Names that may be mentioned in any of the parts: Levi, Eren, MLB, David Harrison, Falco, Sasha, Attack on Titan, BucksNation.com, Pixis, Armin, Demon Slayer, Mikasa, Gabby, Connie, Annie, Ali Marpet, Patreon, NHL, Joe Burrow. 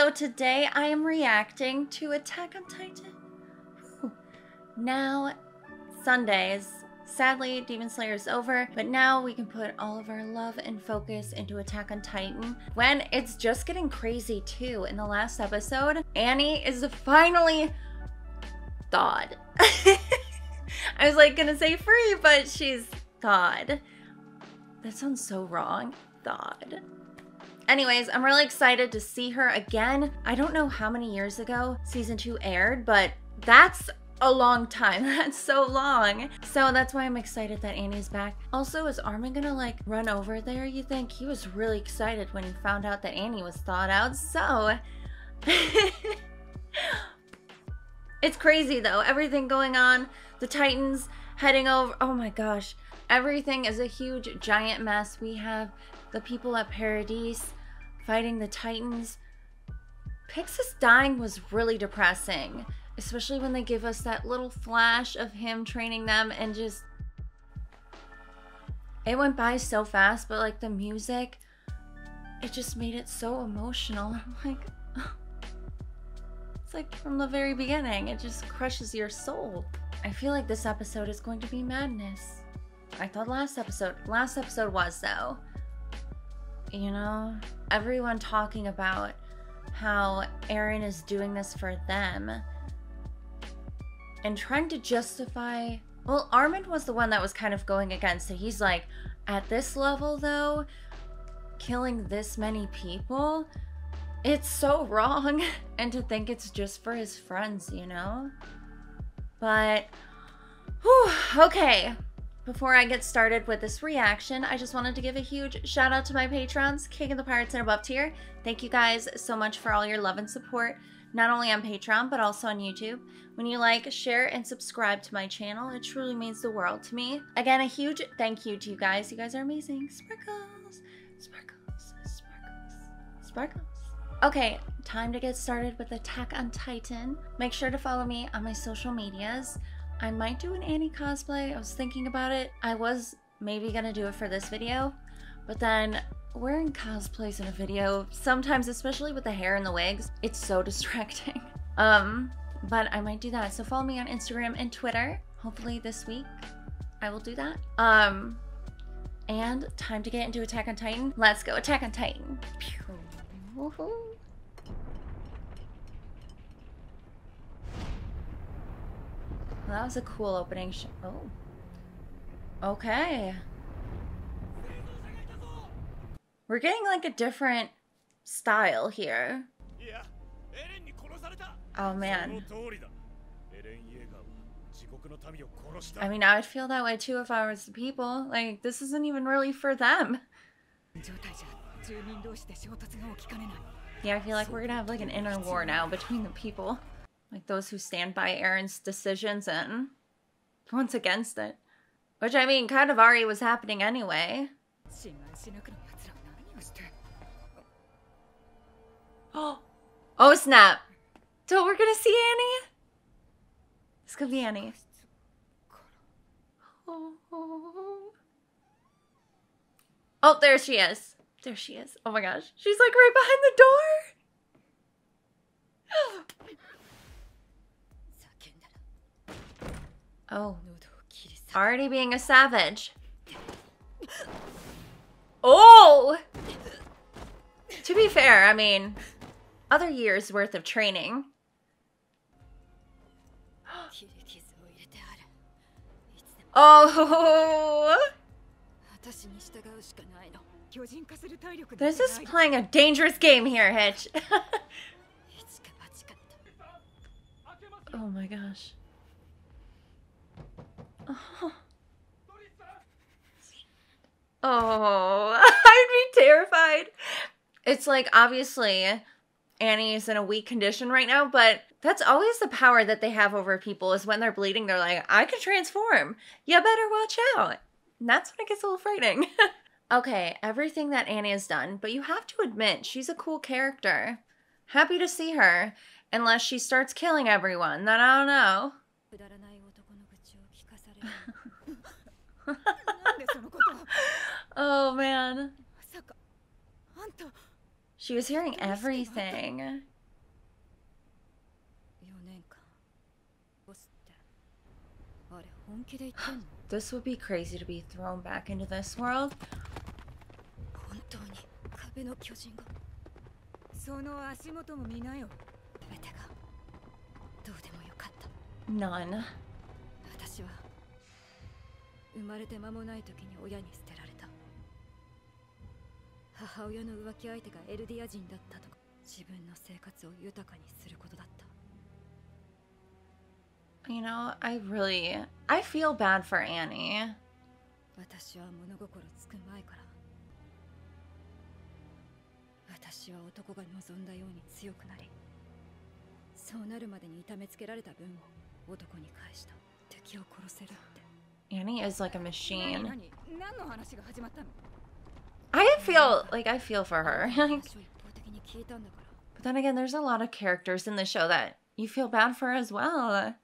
So today I am reacting to Attack on Titan. Whew. Now, Sundays. Sadly, Demon Slayer is over, but now we can put all of our love and focus into Attack on Titan when it's just getting crazy too. In the last episode, Annie is finally thawed. I was like gonna say free, but she's thawed. That sounds so wrong, thawed. Anyways, I'm really excited to see her again. I don't know how many years ago season 2 aired, but that's a long time. That's so long. So that's why I'm excited that Annie's back. Also, is Armin gonna like run over there, you think? He was really excited when he found out that Annie was thawed out, so. It's crazy though, everything going on. The Titans heading over, oh my gosh. Everything is a huge, giant mess. We have the people at Paradise fighting the Titans. Pixis dying was really depressing, especially when they give us that little flash of him training them, and just, it went by so fast, but like the music, it just made it so emotional. I'm like, oh. It's like from the very beginning, it just crushes your soul. I feel like this episode is going to be madness. I thought last episode was though. You know, everyone talking about how Eren is doing this for them and trying to justify. Well, Armin was the one that was kind of going against it. He's like, at this level though, killing this many people, it's so wrong. And to think it's just for his friends, you know? But, whew, okay. Before I get started with this reaction, I just wanted to give a huge shout out to my patrons, King of the Pirates and above tier. Thank you guys so much for all your love and support, not only on Patreon, but also on YouTube. When you like, share, and subscribe to my channel, it truly means the world to me. Again, a huge thank you to you guys. You guys are amazing. Sparkles, sparkles, sparkles, sparkles. Okay, time to get started with Attack on Titan. Make sure to follow me on my social medias. I might do an Annie cosplay. I was thinking about it. I was maybe gonna do it for this video, but then wearing cosplays in a video, sometimes, especially with the hair and the wigs, it's so distracting. But I might do that. So follow me on Instagram and Twitter. Hopefully this week I will do that. And time to get into Attack on Titan. Let's go Attack on Titan. Pew. Well, that was a cool opening shot. Oh. Okay. We're getting like a different style here. Oh man. I mean, I would feel that way too if I was the people. Like, this isn't even really for them. Yeah, I feel like we're gonna have like an inner war now between the people. Like those who stand by Eren's decisions and the ones against it. Which, I mean, kind of already was happening anyway. Oh snap! So we're gonna see Annie? This could be Annie. Oh, there she is. There she is. Oh my gosh. She's like right behind the door! Oh, already being a savage. Oh! To be fair, I mean, other years worth of training. Oh! This is playing a dangerous game here, Hitch. Oh my gosh. Oh, I'd be terrified. It's like, obviously, Annie is in a weak condition right now, but that's always the power that they have over people is when they're bleeding, they're like, I can transform. You better watch out. And that's when it gets a little frightening. Okay, everything that Annie has done, but you have to admit, she's a cool character. Happy to see her, unless she starts killing everyone. Then I don't know. Oh man, she was hearing everything. This would be crazy to be thrown back into this world. None. You know, I feel bad for Annie. Annie is like a machine. I feel for her. But then again, there's a lot of characters in the show that you feel bad for as well.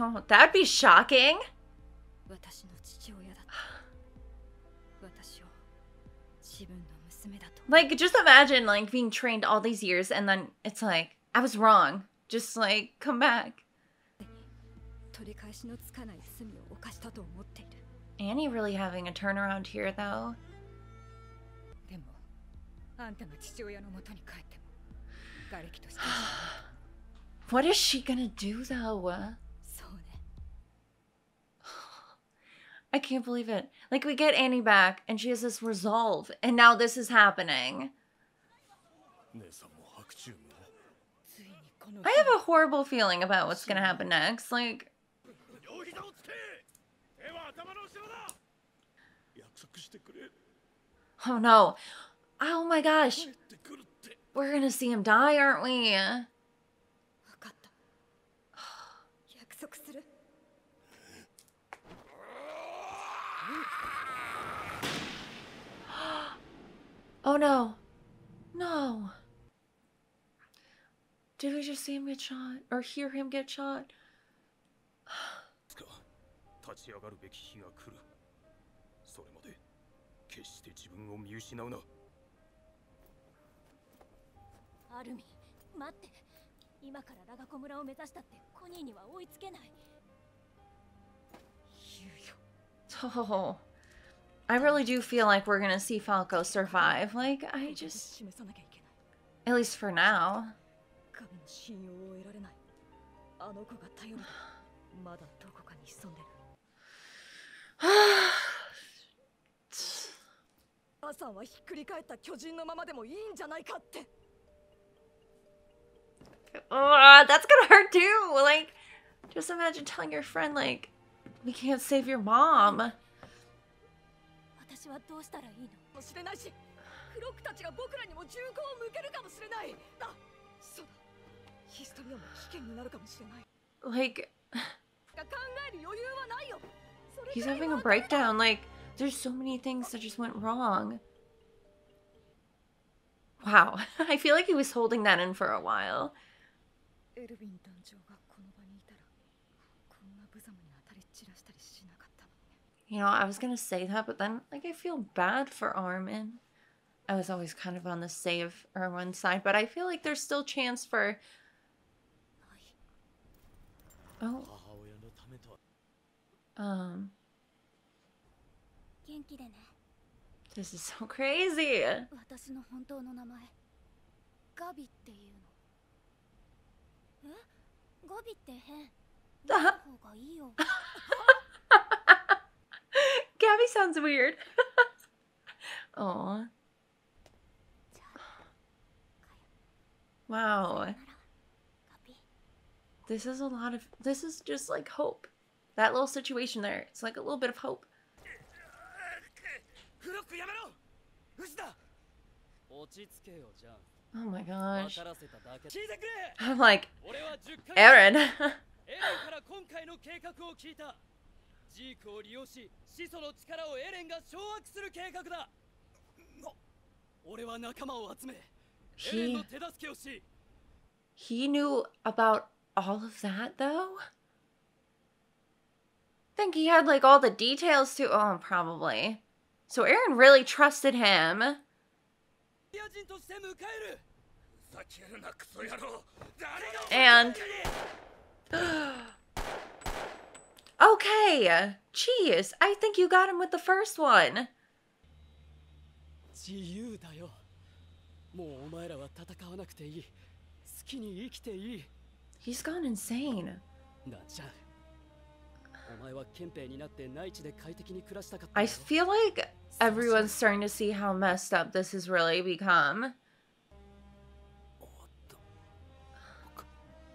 Oh, that'd be shocking. Like, just imagine, like, being trained all these years and then it's like, I was wrong. Just, like, come back. Annie really having a turnaround here, though. What is she gonna do, though? I can't believe it. Like, we get Annie back, and she has this resolve, and now this is happening. I have a horrible feeling about what's gonna happen next. Like, oh no. Oh my gosh. We're gonna see him die, aren't we? Oh no. No. Did we just see him get shot? Or hear him get shot? Oh. I really do feel like we're gonna see Falco survive. Like, I just... At least for now. Oh, that's gonna hurt too! Like, just imagine telling your friend, like, we can't save your mom. Like, he's having a breakdown. Like, there's so many things that just went wrong. Wow. I feel like he was holding that in for a while. You know, I was gonna say that, but then, like, I feel bad for Armin. I was always kind of on the save Erwin's side, but I feel like there's still chance for... Oh. This is so crazy! Gabby sounds weird. Oh. Wow. This is a lot of... This is just like hope. That little situation there. It's like a little bit of hope. Oh my gosh. I'm like, Eren. He knew about all of that, though? I think he had, like, all the details, too. Oh, probably. So Eren really trusted him. And... okay. Jeez, I think you got him with the first one. He's gone insane. I feel like everyone's starting to see how messed up this has really become.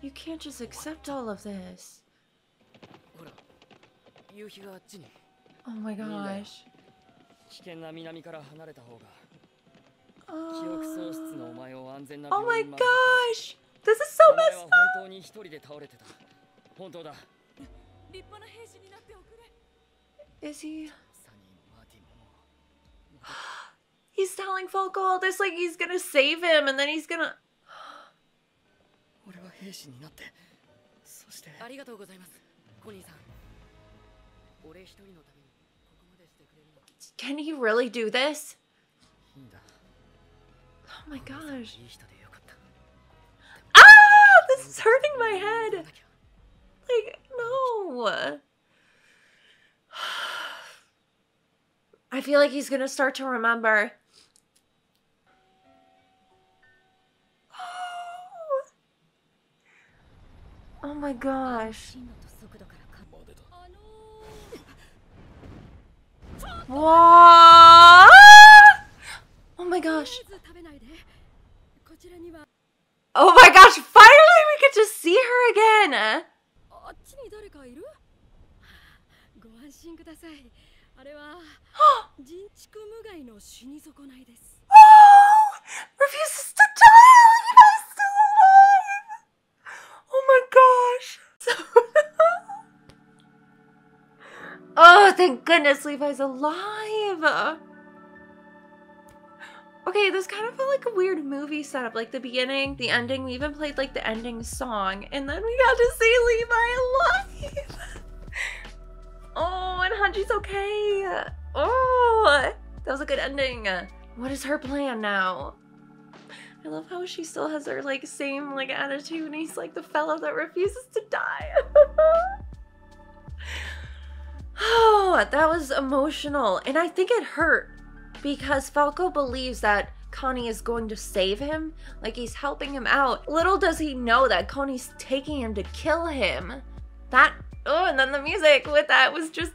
You can't just accept all of this. Oh my gosh. Oh my gosh! This is so messed up! Is he... he's telling Falco all this like he's gonna save him and then he's gonna... Can he really do this? Oh my gosh. Ah! This is hurting my head! Like, no. I feel like he's gonna start to remember. Oh, oh my gosh. Whoa! Oh my gosh. Oh my gosh, finally we get to see her again. Oh! Refuses to die! Levi's still alive! Oh my gosh! Oh, thank goodness Levi's alive! Okay, this kind of felt like a weird movie setup, like the beginning, the ending. We even played like the ending song, and then we got to see Levi alive. Oh, and Hanji's okay. Oh, that was a good ending. What is her plan now? I love how she still has her like same like attitude, and he's like the fellow that refuses to die. Oh, that was emotional, and I think it hurt. Because Falco believes that Connie is going to save him, like he's helping him out. Little does he know that Connie's taking him to kill him. That, oh, and then the music with that was just...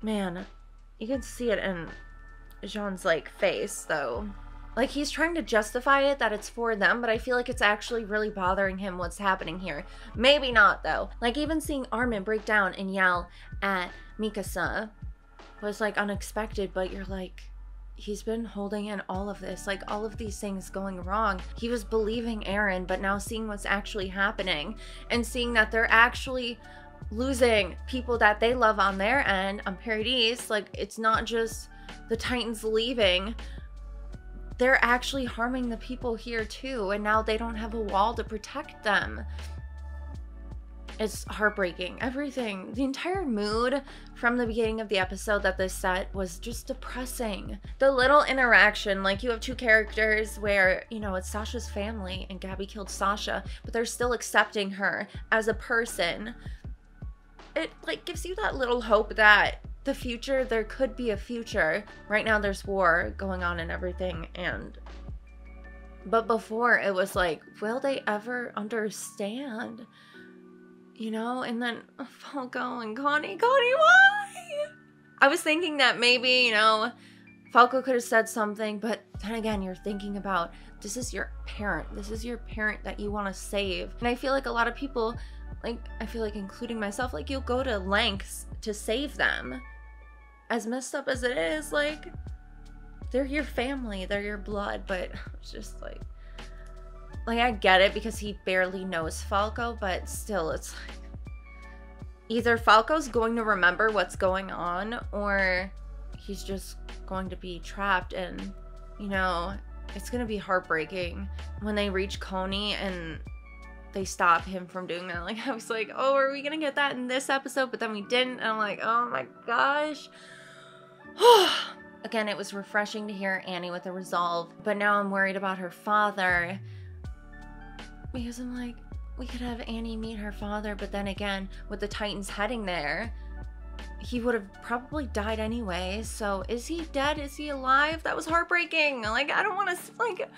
Man, you can see it in Jean's, like, face, though. Like, he's trying to justify it, that it's for them, but I feel like it's actually really bothering him what's happening here. Maybe not, though. Like, even seeing Armin break down and yell at Mikasa was, like, unexpected, but you're like, he's been holding in all of this, like, all of these things going wrong. He was believing Eren, but now seeing what's actually happening and seeing that they're actually losing people that they love on their end, on Paradise, like, it's not just the Titans leaving. They're actually harming the people here too, and now they don't have a wall to protect them. It's heartbreaking. Everything, the entire mood from the beginning of the episode that this set was just depressing. The little interaction, like you have two characters where, you know, it's Sasha's family and Gabby killed Sasha, but they're still accepting her as a person. It like gives you that little hope that the future, there could be a future. Right now there's war going on and everything, and but before it was like, will they ever understand? You know, and then Falco and Connie, why? I was thinking that maybe, you know, Falco could have said something, but then again, you're thinking about, this is your parent. This is your parent that you want to save. And I feel like a lot of people, like, I feel like including myself, like, you'll go to lengths to save them. As messed up as it is, like, they're your family, they're your blood, but it's just like I get it because he barely knows Falco, but still it's like either Falco's going to remember what's going on or he's just going to be trapped and, you know, it's gonna be heartbreaking when they reach Connie and they stop him from doing that. Like, I was like, oh, are we gonna get that in this episode? But then we didn't, and I'm like, oh my gosh. Again, it was refreshing to hear Annie with a resolve, but now I'm worried about her father, because I'm like, we could have Annie meet her father, but then again, with the Titans heading there, he would have probably died anyway. So is he dead? Is he alive? That was heartbreaking. Like, I don't want to, like,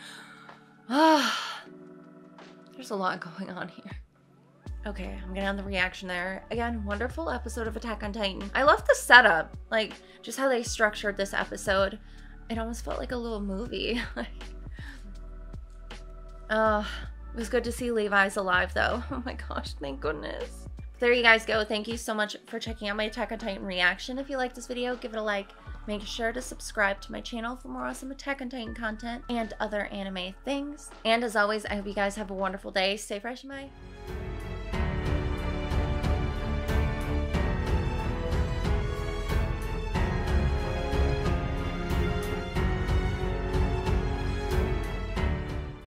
there's a lot going on here. Okay, I'm gonna end the reaction there. Again, wonderful episode of Attack on Titan. I love the setup, like just how they structured this episode. It almost felt like a little movie. Like, it was good to see Levi's alive though. Oh my gosh, thank goodness. There you guys go. Thank you so much for checking out my Attack on Titan reaction. If you like this video, give it a like. Make sure to subscribe to my channel for more awesome Attack on Titan content and other anime things. And as always, I hope you guys have a wonderful day. Stay fresh, and bye.